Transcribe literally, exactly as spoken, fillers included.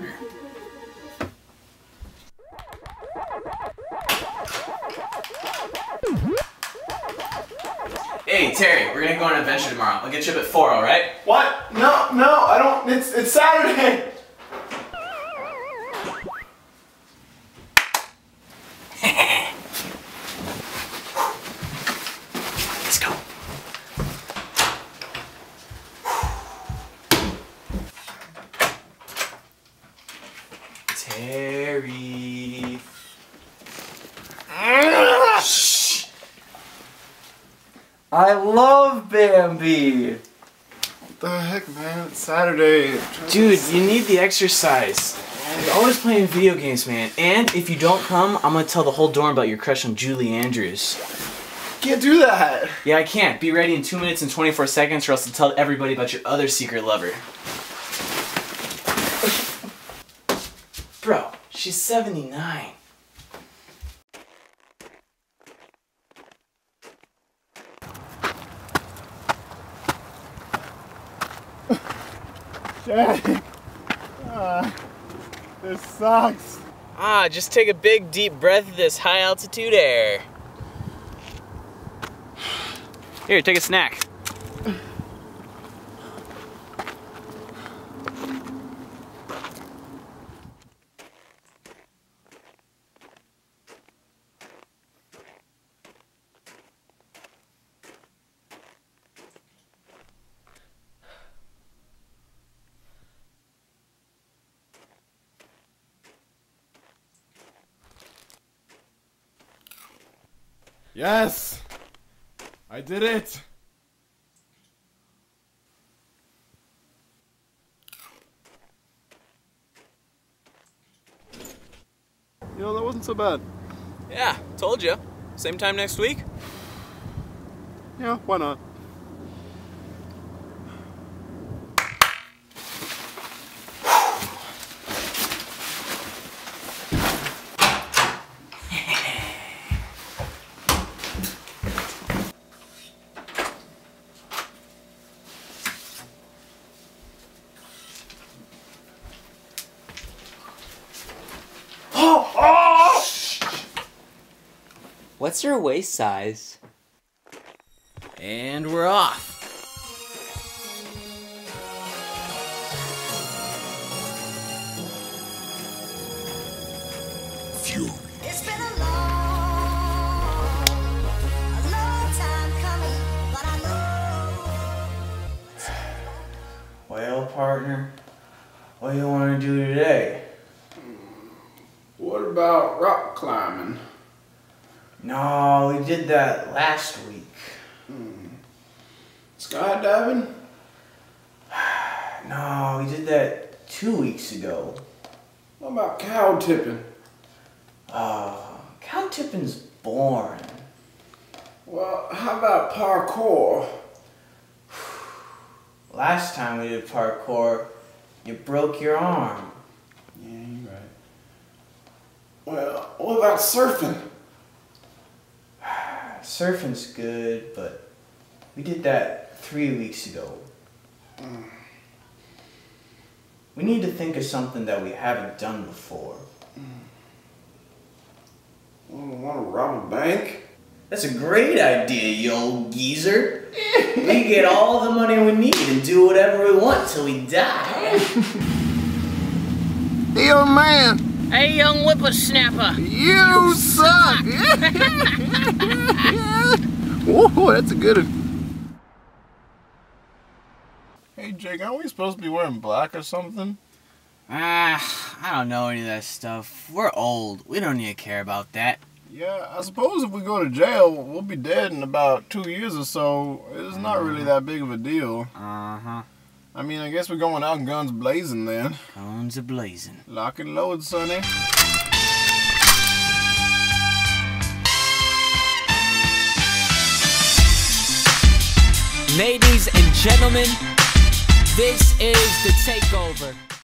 partner. Hey, Terry, we're gonna go on an adventure tomorrow. I'll get you up at four, alright? What? No, no, I don't. It's, it's Saturday. Let's go. Terry. Shh. I love Bambi. What the heck, man? It's Saturday. Dude, you need the exercise. You're always playing video games, man. And if you don't come, I'm gonna tell the whole dorm about your crush on Julie Andrews. Can't do that. Yeah, I can't. Be ready in two minutes and twenty-four seconds, or else I'll tell everybody about your other secret lover. Bro, she's seventy-nine. Jack, uh, this sucks. Ah, just take a big deep breath of this high altitude air. Here, take a snack. Yes! I did it! You know, that wasn't so bad. Yeah, told you. Same time next week? Yeah, why not? What's your waist size? And we're off. Fury. It's been a long, a long time coming, but I know. Well, partner, what do you want to do today? What about rock climbing? No, we did that last week. Mm. Skydiving? No, we did that two weeks ago. What about cow tipping? Oh, cow tipping's boring. Well, how about parkour? Last time we did parkour, you broke your arm. Yeah, you're right. Well, what about surfing? Surfing's good, but we did that three weeks ago. Mm. We need to think of something that we haven't done before. Mm. Want to rob a bank? That's a great idea, you old geezer. We get all the money we need and do whatever we want till we die. Hey, old man. Hey, young whippersnapper. You, you suck. suck. Whoa, that's a good one. Hey Jake, aren't we supposed to be wearing black or something? Ah, I don't know any of that stuff. We're old. We don't need to care about that. Yeah, I suppose if we go to jail, we'll be dead in about two years or so. It's not uh-huh. really that big of a deal. Uh-huh. I mean, I guess we're going out guns blazing then. Guns a-blazing. Lock and load, sonny. Ladies and gentlemen, this is The Takeover.